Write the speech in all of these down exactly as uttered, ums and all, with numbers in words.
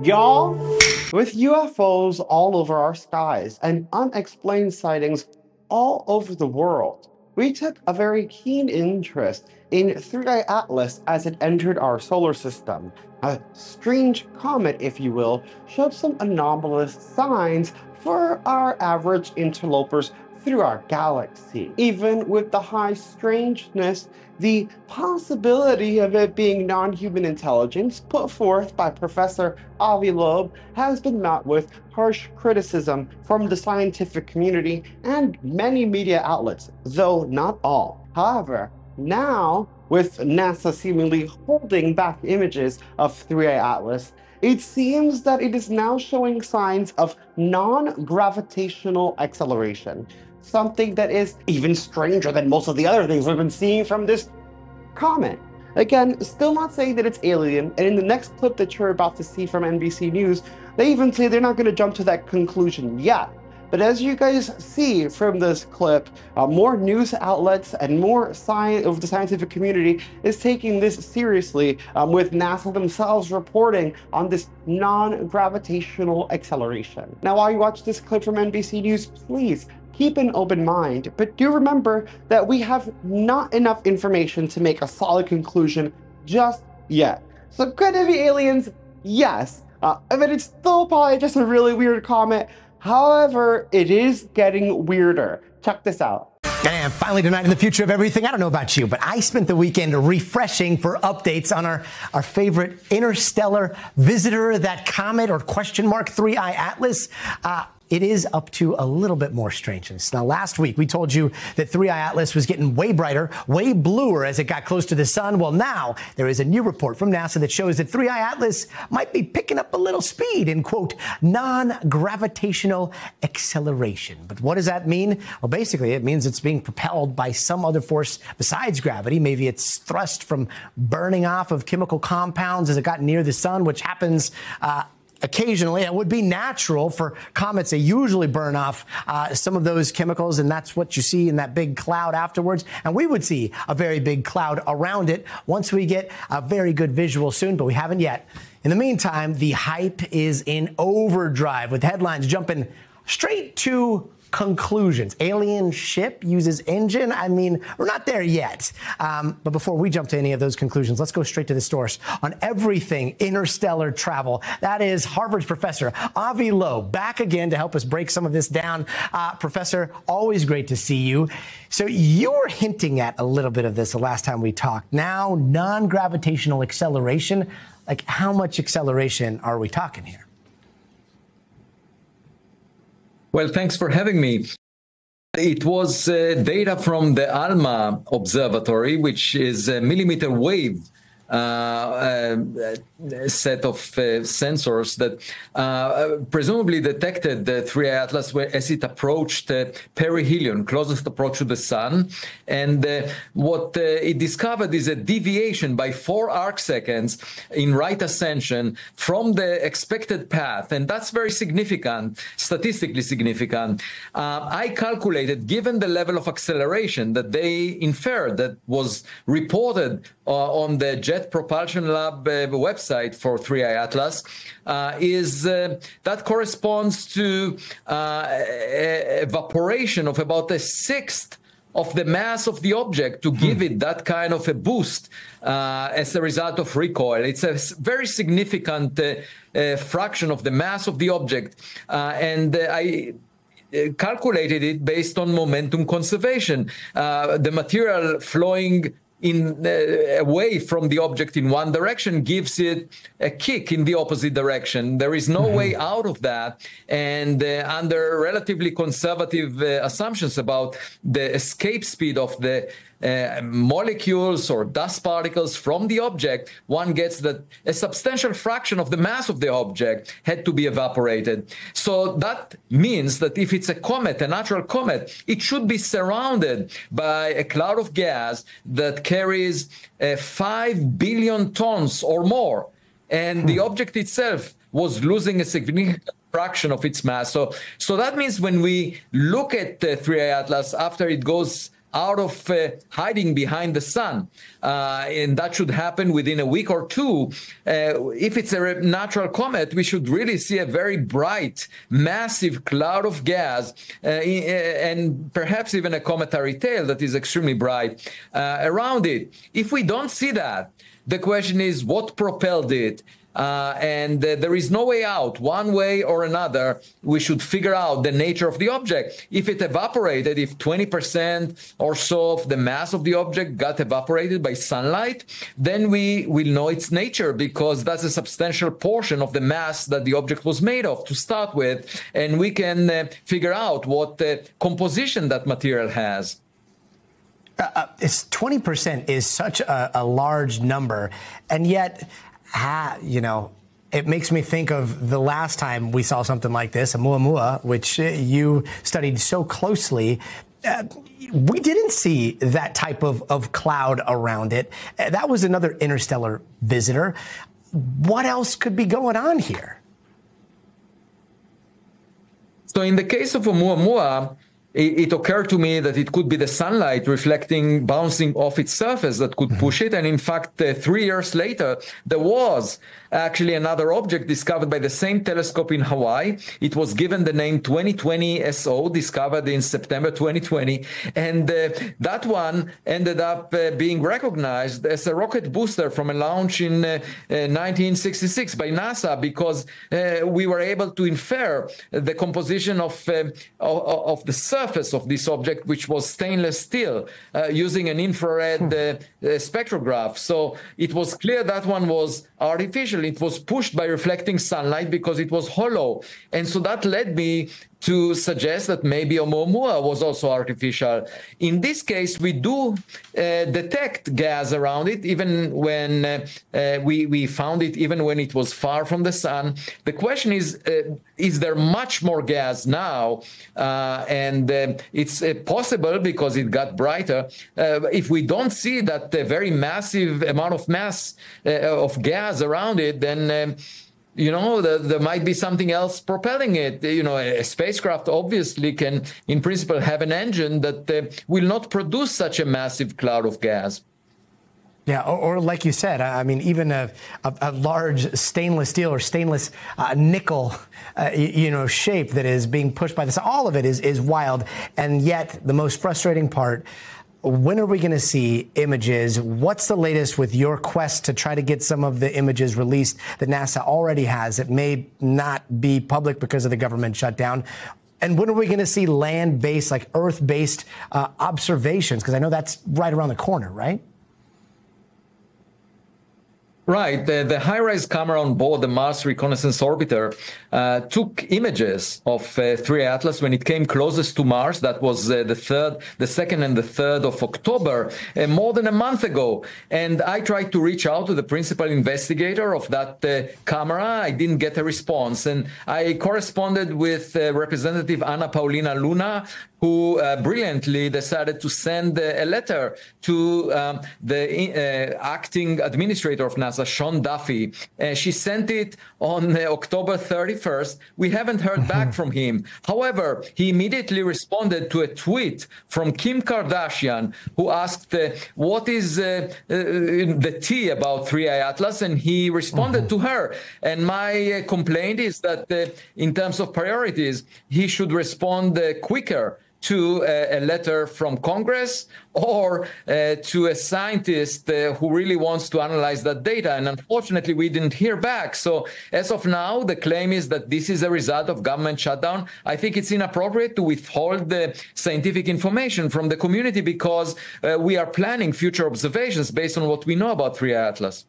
Y'all, with U F Os all over our skies and unexplained sightings all over the world, we took a very keen interest in three I atlas as it entered our solar system. A strange comet, if you will, showed some anomalous signs for our average interlopers through our galaxy. Even with the high strangeness, the possibility of it being non-human intelligence put forth by Professor Avi Loeb has been met with harsh criticism from the scientific community and many media outlets, though not all. However, now, with NASA seemingly holding back images of three I atlas, it seems that it is now showing signs of non-gravitational acceleration, something that is even stranger than most of the other things we've been seeing from this comet. Again, still not saying that it's alien, and in the next clip that you're about to see from N B C News, they even say they're not going to jump to that conclusion yet. But as you guys see from this clip, uh, more news outlets and more science of the scientific community is taking this seriously, um, with NASA themselves reporting on this non-gravitational acceleration. Now, while you watch this clip from N B C News, please keep an open mind, but do remember that we have not enough information to make a solid conclusion just yet. So could it be aliens? Yes, uh, but it's still probably just a really weird comet. However, it is getting weirder. Check this out. And finally tonight, in the future of everything, I don't know about you, but I spent the weekend refreshing for updates on our, our favorite interstellar visitor, that comet or question mark three I atlas. Uh, It is up to a little bit more strangeness. Now, last week, we told you that three I atlas was getting way brighter, way bluer as it got close to the sun. Well, now there is a new report from NASA that shows that three I atlas might be picking up a little speed in, quote, non-gravitational acceleration. But what does that mean? Well, basically, it means it's being propelled by some other force besides gravity. Maybe it's thrust from burning off of chemical compounds as it got near the sun, which happens uh, occasionally. It would be natural for comets. They usually burn off uh, some of those chemicals, and that's what you see in that big cloud afterwards. And we would see a very big cloud around it once we get a very good visual soon, but we haven't yet. In the meantime, the hype is in overdrive, with headlines jumping straight to conclusions. Alien ship uses engine. I mean, we're not there yet. Um, but before we jump to any of those conclusions, let's go straight to the source on everything interstellar travel. That is Harvard's Professor Avi Loeb, back again to help us break some of this down. Uh, professor, always great to see you. So you were hinting at a little bit of this the last time we talked. Now, non-gravitational acceleration. Like, how much acceleration are we talking here? Well, thanks for having me. It was uh, data from the ALMA Observatory, which is a millimeter wave uh, uh, set of uh, sensors that uh, presumably detected the three I atlas as it approached uh, perihelion, closest approach to the sun. And uh, what uh, it discovered is a deviation by four arc seconds in right ascension from the expected path. And that's very significant, statistically significant. Uh, I calculated, given the level of acceleration that they inferred that was reported uh, on the Jet Propulsion Lab uh, website, Website for three I atlas, uh, is uh, that corresponds to uh, evaporation of about a sixth of the mass of the object to give it that kind of a boost uh, as a result of recoil. It's a very significant uh, uh, fraction of the mass of the object, uh, and uh, I calculated it based on momentum conservation. Uh, the material flowing in uh, away from the object in one direction gives it a kick in the opposite direction. There is no mm-hmm. way out of that. And uh, under relatively conservative uh, assumptions about the escape speed of the uh, molecules or dust particles from the object, one gets that a substantial fraction of the mass of the object had to be evaporated. So that means that if it's a comet, a natural comet, it should be surrounded by a cloud of gas that carries uh, five billion tons or more. And the object itself was losing a significant fraction of its mass. So, so that means when we look at the three I atlas after it goes out of uh, hiding behind the sun. Uh, and that should happen within a week or two. Uh, if it's a natural comet, we should really see a very bright, massive cloud of gas, uh, and perhaps even a cometary tail that is extremely bright uh, around it. If we don't see that, the question is what propelled it? Uh, and uh, there is no way out. One way or another, we should figure out the nature of the object. If it evaporated, if twenty percent or so of the mass of the object got evaporated by sunlight, then we will know its nature, because that's a substantial portion of the mass that the object was made of to start with, and we can uh, figure out what uh, composition that material has. Uh, it's twenty percent is such a, a large number, and yet... Ah, you know, it makes me think of the last time we saw something like this, Oumuamua, which you studied so closely. Uh, we didn't see that type of, of cloud around it. Uh, that was another interstellar visitor. What else could be going on here? So in the case of Oumuamua, it occurred to me that it could be the sunlight reflecting, bouncing off its surface that could push it. And in fact, uh, three years later, there was actually another object discovered by the same telescope in Hawaii. It was given the name twenty twenty S O, discovered in September twenty twenty. And uh, that one ended up uh, being recognized as a rocket booster from a launch in uh, uh, nineteen sixty-six by NASA, because uh, we were able to infer the composition of, um, of, of the surface. surface of this object, which was stainless steel, uh, using an infrared uh, uh, spectrograph. So it was clear that one was artificial. It was pushed by reflecting sunlight because it was hollow. And so that led me to suggest that maybe Oumuamua was also artificial. In this case, we do uh, detect gas around it, even when uh, uh, we, we found it, even when it was far from the sun. The question is, uh, is there much more gas now? Uh, and uh, it's uh, possible because it got brighter. Uh, if we don't see that uh, very massive amount of mass uh, of gas around it, then... Um, You know, there, there might be something else propelling it. You know, a, a spacecraft obviously can, in principle, have an engine that uh, will not produce such a massive cloud of gas. Yeah, or, or like you said, I mean, even a, a, a large stainless steel or stainless uh, nickel, uh, you, you know, shape that is being pushed by this. All of it is, is wild. And yet the most frustrating part, when are we going to see images? What's the latest with your quest to try to get some of the images released that NASA already has? It may not be public because of the government shutdown. And when are we going to see land-based, like Earth-based uh, observations? Because I know that's right around the corner, right? Right. The, the high-res camera on board the Mars Reconnaissance Orbiter uh, took images of uh, three I atlas when it came closest to Mars. That was uh, the third, the second and the third of October, uh, more than a month ago. And I tried to reach out to the principal investigator of that uh, camera. I didn't get a response. And I corresponded with uh, Representative Anna Paulina Luna, who uh, brilliantly decided to send uh, a letter to um, the uh, acting administrator of NASA, Sean Duffy. Uh, she sent it on uh, October thirty-first. We haven't heard back from him. However, he immediately responded to a tweet from Kim Kardashian, who asked, uh, what is uh, uh, the tea about three I atlas? And he responded to her. And my uh, complaint is that uh, in terms of priorities, he should respond uh, quicker to a, a letter from Congress or uh, to a scientist uh, who really wants to analyze that data. And unfortunately, we didn't hear back. So as of now, the claim is that this is a result of government shutdown. I think it's inappropriate to withhold the scientific information from the community, because uh, we are planning future observations based on what we know about three I atlas.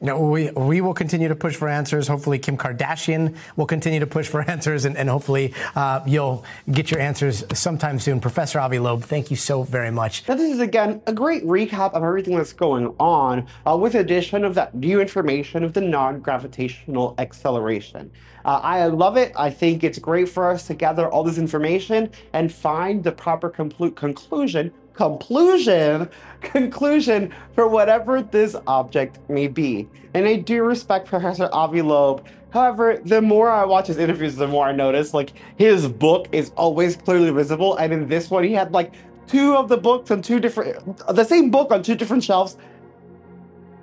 No, we, we will continue to push for answers. Hopefully, Kim Kardashian will continue to push for answers, and, and hopefully uh, you'll get your answers sometime soon. Professor Avi Loeb, thank you so very much. Now, this is, again, a great recap of everything that's going on, uh, with addition of that new information of the non-gravitational acceleration. Uh, I love it. I think it's great for us to gather all this information and find the proper complete conclusion Conclusion, conclusion for whatever this object may be. And I do respect Professor Avi Loeb. However, the more I watch his interviews, the more I notice, like, his book is always clearly visible. And in this one, he had like two of the books on two different, the same book on two different shelves.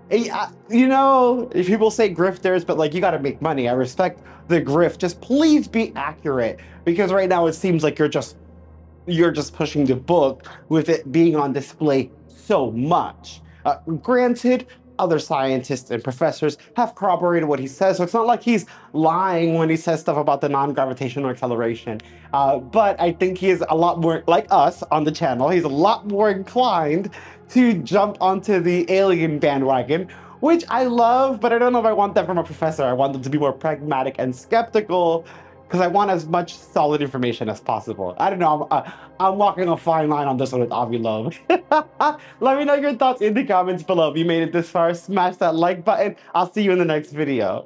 You know, people say grifters, but like, you got to make money. I respect the grift. Just please be accurate, because right now it seems like you're just, you're just pushing the book with it being on display so much. Uh, granted, other scientists and professors have corroborated what he says, so it's not like he's lying when he says stuff about the non-gravitational acceleration. Uh, but I think he is a lot more, like us on the channel, he's a lot more inclined to jump onto the alien bandwagon, which I love, but I don't know if I want that from a professor. I want them to be more pragmatic and skeptical, because I want as much solid information as possible. I don't know, I'm, uh, I'm walking a fine line on this one with Avi Loeb. Let me know your thoughts in the comments below. If you made it this far, smash that like button. I'll see you in the next video.